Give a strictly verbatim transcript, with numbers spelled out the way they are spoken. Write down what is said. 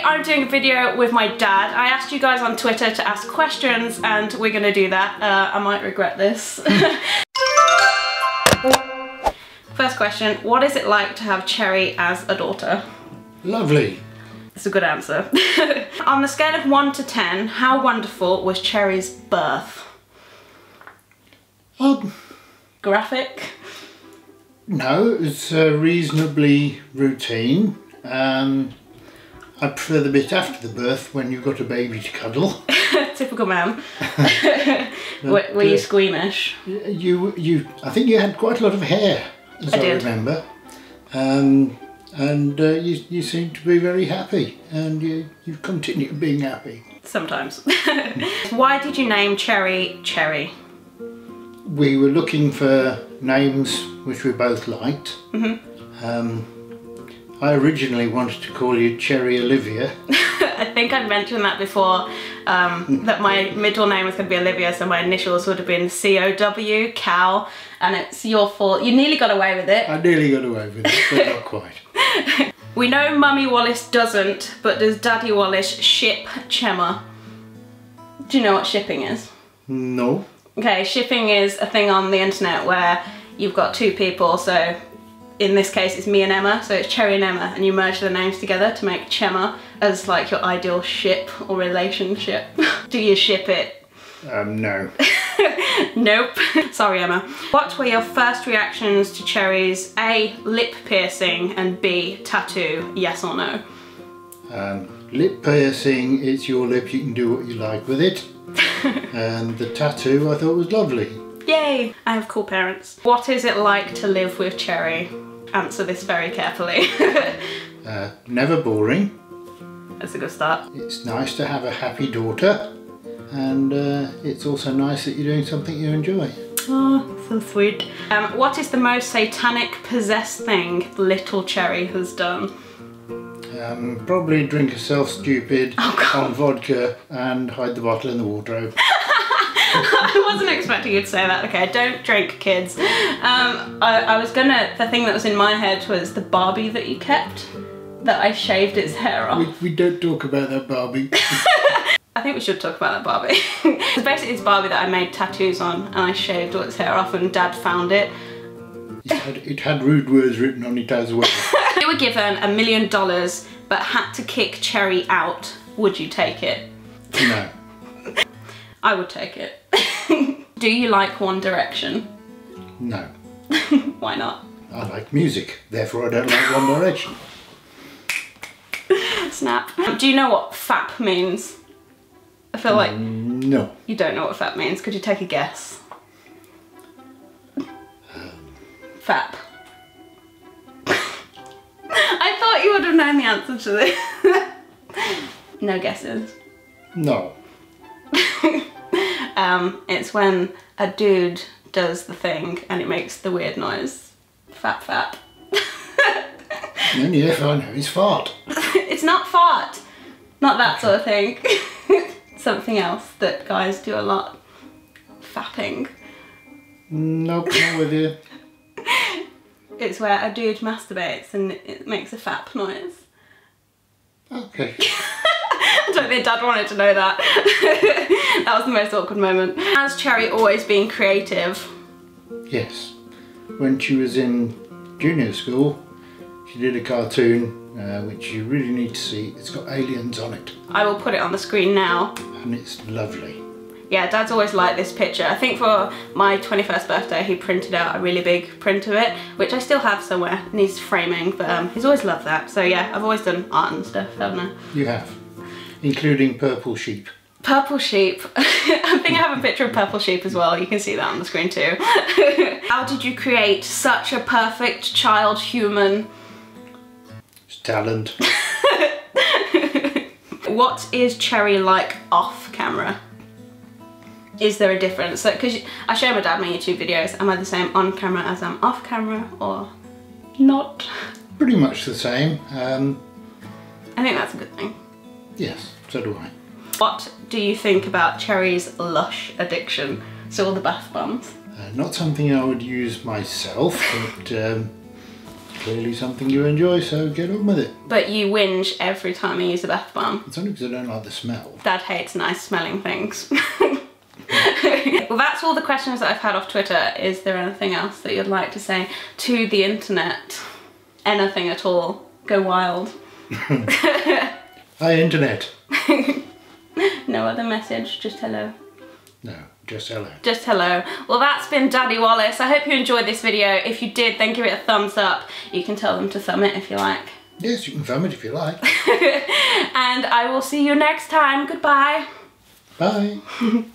Today I'm doing a video with my dad. I asked you guys on Twitter to ask questions and we're gonna do that. Uh, I might regret this. First question, what is it like to have Cherry as a daughter? Lovely. That's a good answer. On the scale of one to ten, how wonderful was Cherry's birth? Um, Graphic? No, it's uh, reasonably routine. Um, I prefer the bit after the birth when you've got a baby to cuddle. Typical man. were were uh, you squeamish? You, you. I think you had quite a lot of hair, as I, I did. remember. Um, and uh, you, you seem to be very happy, and you, you continue being happy. Sometimes. Why did you name Cherry Cherry? We were looking for names which we both liked. Mm-hmm. um, I originally wanted to call you Cherry Olivia. I think I mentioned that before, um, that my middle name was going to be Olivia, so my initials would have been C O W, Cow, and it's your fault. You nearly got away with it. I nearly got away with it, but not quite. We know Mummy Wallace doesn't, but does Daddy Wallace ship Chemma? Do you know what shipping is? No. Okay, shipping is a thing on the internet where you've got two people, so... in this case, it's me and Emma, so it's Cherry and Emma, and you merge the names together to make Chemma as like your ideal ship or relationship. Do you ship it? Um, no. Nope. Sorry, Emma. What were your first reactions to Cherry's A, lip piercing, and B, tattoo, yes or no? Um, lip piercing, it's your lip, you can do what you like with it. And the tattoo I thought was lovely. Yay! I have cool parents. What is it like to live with Cherry? Answer this very carefully. uh, never boring. That's a good start. It's nice to have a happy daughter, and uh, it's also nice that you're doing something you enjoy. Oh, so sweet. Um, what is the most satanic possessed thing little Cherry has done? Um, probably drink herself stupid oh, on vodka and hide the bottle in the wardrobe. I wasn't expecting you to say that. Okay, don't drink, kids. Um, I, I was gonna, the thing that was in my head was the Barbie that you kept, that I shaved its hair off. We, we don't talk about that Barbie. I think we should talk about that Barbie. It's basically this Barbie that I made tattoos on and I shaved all its hair off and Dad found it. It had, it had rude words written on it as well. You were given a million dollars but had to kick Cherry out. Would you take it? No. I would take it. Do you like One Direction? No. Why not? I like music, therefore I don't like One Direction. Snap. Do you know what fap means? I feel like... Um, no. You don't know what fap means. Could you take a guess? Um, fap. I thought you would have known the answer to this. No guesses? No. Um, it's when a dude does the thing and it makes the weird noise. Fap fap. The only F I know is fart. It's not fart. Not that sort of thing. Something else that guys do a lot. Fapping. Nope, not with you. It's where a dude masturbates and it makes a fap noise. Okay. I don't think Dad wanted to know that. That was the most awkward moment. Has Cherry always been creative? Yes. When she was in junior school, she did a cartoon uh, which you really need to see. It's got aliens on it. I will put it on the screen now. And it's lovely. Yeah, Dad's always liked this picture. I think for my twenty-first birthday he printed out a really big print of it, which I still have somewhere. It needs framing, but um, he's always loved that. So yeah, I've always done art and stuff, haven't I? You have. Including Purple Sheep. Purple Sheep. I think I have a picture of Purple Sheep as well. You can see that on the screen too. How did you create such a perfect child human? It's talent. What is Cherry like off camera? Is there a difference? Because like, I show my dad my YouTube videos. Am I the same on camera as I'm off camera or not? Pretty much the same. Um, I think that's a good thing. Yes, so do I. What do you think about Cherry's Lush addiction? So all the bath bombs? Uh, not something I would use myself, but um, clearly something you enjoy, so get on with it. But you whinge every time I use a bath bomb. It's only because I don't like the smell. Dad hates nice smelling things. Well, that's all the questions that I've had off Twitter. Is there anything else that you'd like to say to the internet? Anything at all. Go wild. Hi, internet. No other message, just hello. No, just hello. Just hello. Well, that's been Daddy Wallace. I hope you enjoyed this video. If you did, then give it a thumbs up. You can tell them to thumb it if you like. Yes, you can thumb it if you like. And I will see you next time. Goodbye. Bye.